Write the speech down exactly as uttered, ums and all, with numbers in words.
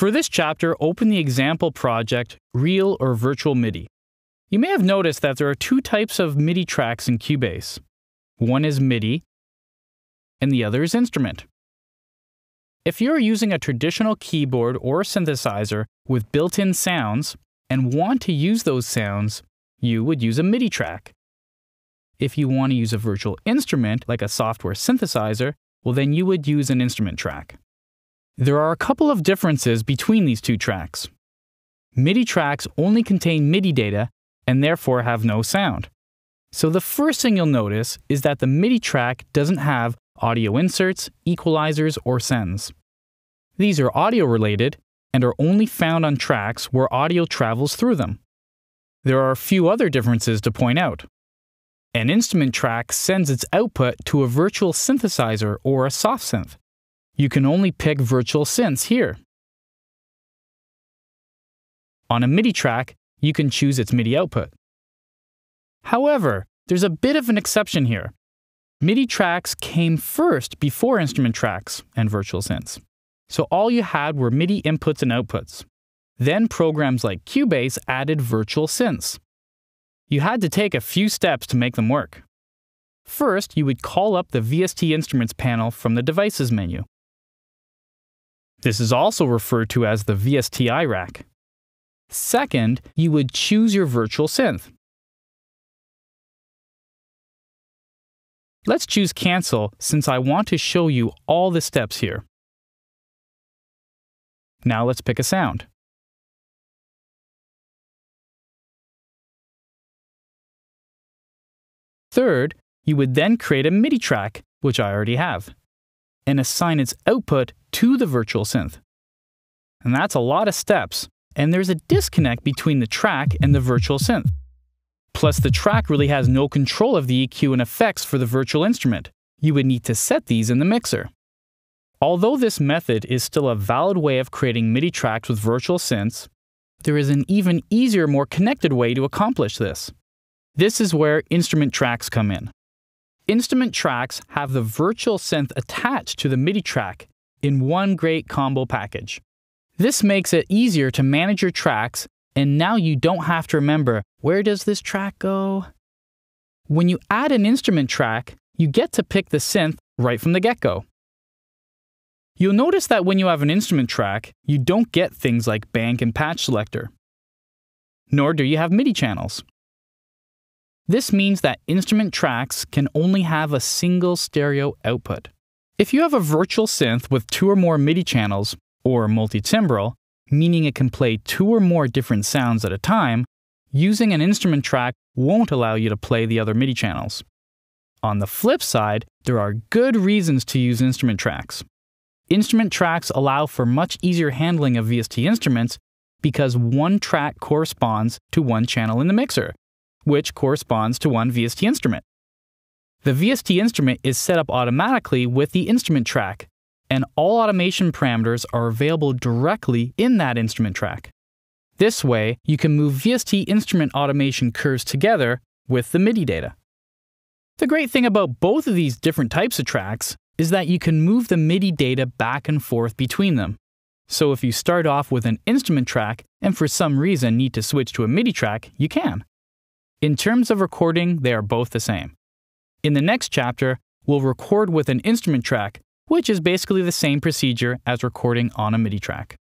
For this chapter, open the example project, Real or Virtual MIDI. You may have noticed that there are two types of MIDI tracks in Cubase. One is MIDI, and the other is instrument. If you are using a traditional keyboard or synthesizer with built-in sounds and want to use those sounds, you would use a MIDI track. If you want to use a virtual instrument, like a software synthesizer, well then you would use an instrument track. There are a couple of differences between these two tracks. MIDI tracks only contain MIDI data and therefore have no sound. So the first thing you'll notice is that the MIDI track doesn't have audio inserts, equalizers, or sends. These are audio-related and are only found on tracks where audio travels through them. There are a few other differences to point out. An instrument track sends its output to a virtual synthesizer or a soft synth. You can only pick virtual synths here. On a MIDI track, you can choose its MIDI output. However, there's a bit of an exception here. MIDI tracks came first before instrument tracks and virtual synths. So all you had were MIDI inputs and outputs. Then programs like Cubase added virtual synths. You had to take a few steps to make them work. First, you would call up the V S T Instruments panel from the Devices menu. This is also referred to as the V S T I rack. Second, you would choose your virtual synth. Let's choose Cancel since I want to show you all the steps here. Now let's pick a sound. Third, you would then create a MIDI track, which I already have, and assign its output to the virtual synth. And that's a lot of steps, and there's a disconnect between the track and the virtual synth. Plus, the track really has no control of the E Q and effects for the virtual instrument. You would need to set these in the mixer. Although this method is still a valid way of creating MIDI tracks with virtual synths, there is an even easier, more connected way to accomplish this. This is where instrument tracks come in. Instrument tracks have the virtual synth attached to the MIDI track in one great combo package. This makes it easier to manage your tracks, and now you don't have to remember, where does this track go? When you add an instrument track, you get to pick the synth right from the get-go. You'll notice that when you have an instrument track, you don't get things like bank and patch selector, nor do you have MIDI channels. This means that instrument tracks can only have a single stereo output. If you have a virtual synth with two or more MIDI channels, or multi-timbral, meaning it can play two or more different sounds at a time, using an instrument track won't allow you to play the other MIDI channels. On the flip side, there are good reasons to use instrument tracks. Instrument tracks allow for much easier handling of V S T instruments because one track corresponds to one channel in the mixer, which corresponds to one V S T instrument. The V S T instrument is set up automatically with the instrument track, and all automation parameters are available directly in that instrument track. This way, you can move V S T instrument automation curves together with the MIDI data. The great thing about both of these different types of tracks is that you can move the MIDI data back and forth between them. So if you start off with an instrument track and for some reason need to switch to a MIDI track, you can. In terms of recording, they are both the same. In the next chapter, we'll record with an instrument track, which is basically the same procedure as recording on a MIDI track.